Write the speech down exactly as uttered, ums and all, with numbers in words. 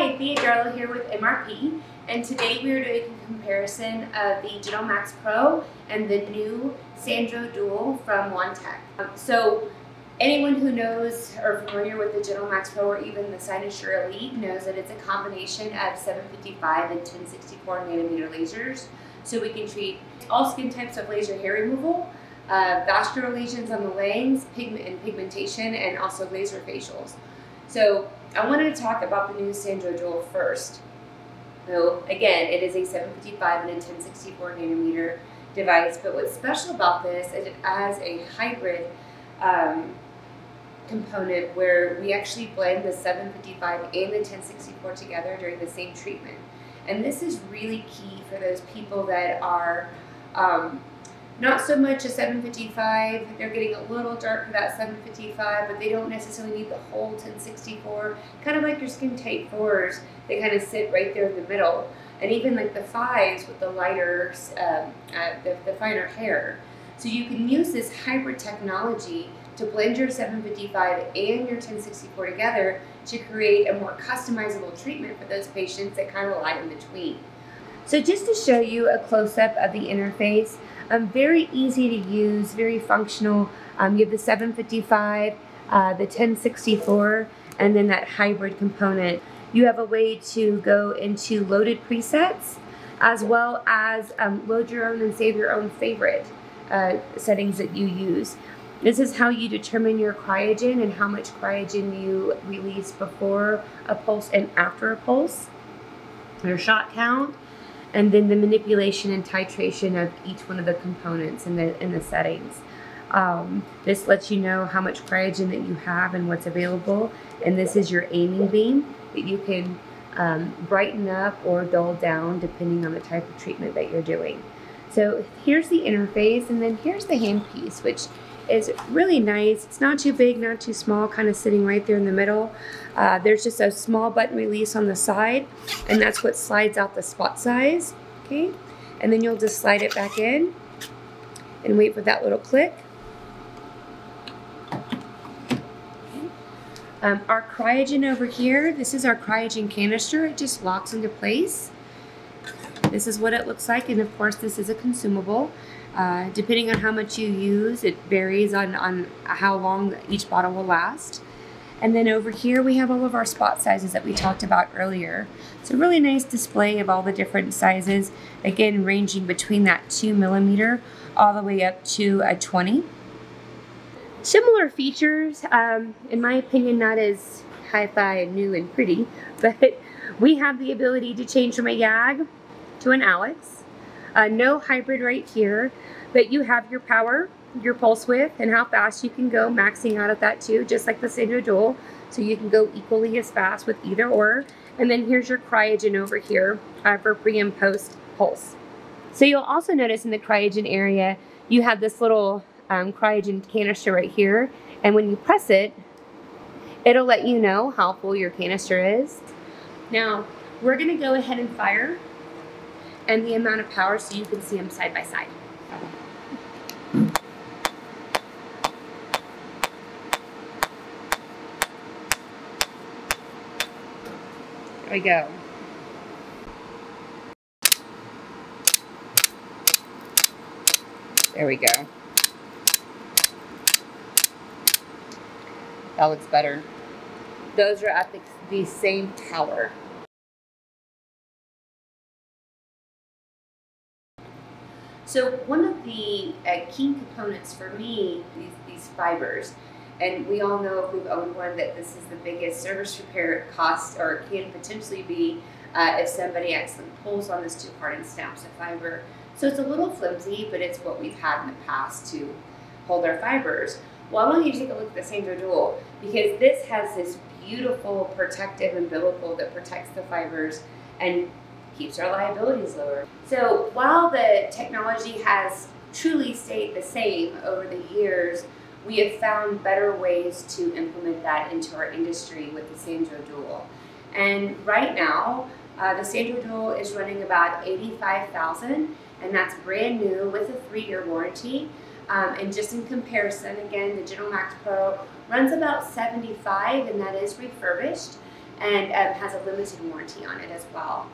Hi, Thea Darlow here with M R P, and today we are doing a comparison of the GentleMax Pro and the new Sandro Dual from Wantech. Um, so anyone who knows or familiar with the GentleMax Pro or even the Cynergy Elite knows that it's a combination of seven fifty-five and ten sixty-four nanometer lasers, so we can treat all skin types of laser hair removal, uh, vascular lesions on the legs, pigment and pigmentation, and also laser facials. So I wanted to talk about the new Sandro Dual first. So again, it is a seven fifty-five and a ten sixty-four nanometer device, but what's special about this is it has a hybrid um, component where we actually blend the seven fifty-five and the ten sixty-four together during the same treatment. And this is really key for those people that are um, not so much a seven fifty-five, they're getting a little dark for that seven fifty-five, but they don't necessarily need the whole ten sixty-four. Kind of like your skin type fours, they kind of sit right there in the middle. And even like the fives with the lighter, um, uh, the, the finer hair. So you can use this hybrid technology to blend your seven fifty-five and your ten sixty-four together to create a more customizable treatment for those patients that kind of lie in between. So just to show you a close-up of the interface, Um, very easy to use, very functional. Um, you have the seven fifty-five, uh, the ten sixty-four, and then that hybrid component. You have a way to go into loaded presets, as well as um, load your own and save your own favorite uh, settings that you use. This is how you determine your cryogen and how much cryogen you release before a pulse and after a pulse, your shot count, and then the manipulation and titration of each one of the components in the, in the settings. Um, this lets you know how much cryogen that you have and what's available, and this is your aiming beam that you can um, brighten up or dull down depending on the type of treatment that you're doing. So here's the interface, and then here's the handpiece, which is really nice. It's not too big, not too small, kind of sitting right there in the middle. Uh, there's just a small button release on the side, and that's what slides out the spot size, okay? And then you'll just slide it back in and wait for that little click. Okay. Um, our cryogen over here, this is our cryogen canister. It just locks into place. This is what it looks like, and of course this is a consumable. Uh, depending on how much you use, it varies on, on how long each bottle will last. And then over here we have all of our spot sizes that we talked about earlier. It's a really nice display of all the different sizes, again ranging between that two millimeter all the way up to a twenty. Similar features, um, in my opinion not as hi-fi and new and pretty, but we have the ability to change from a YAG to an Alex. Uh, no hybrid right here, but you have your power, your pulse width, and how fast you can go, maxing out at that too, just like the Sandro Dual, so you can go equally as fast with either or. And then here's your cryogen over here uh, for pre and post pulse. So you'll also notice in the cryogen area, you have this little um, cryogen canister right here, and when you press it, it'll let you know how full your canister is. Now, we're gonna go ahead and fire and the amount of power so you can see them side by side. There we go. There we go. That looks better. Those are at the, the same power. So one of the uh, key components for me, these, these fibers, and we all know if we've owned one that this is the biggest service repair cost, or it can potentially be uh, if somebody accidentally pulls on this too hard and snaps a fiber. So it's a little flimsy, but it's what we've had in the past to hold our fibers. Well, I want you to take a look at the Sandro Dual, because this has this beautiful protective umbilical that protects the fibers and keeps our liabilities lower. So while the technology has truly stayed the same over the years, we have found better ways to implement that into our industry with the Sandro Dual. And right now, uh, the Sandro Dual is running about eighty-five thousand dollars, and that's brand new with a three-year warranty. Um, and just in comparison, again, the GentleMax Pro runs about seventy-five thousand dollars, and that is refurbished. and um, has a limited warranty on it as well.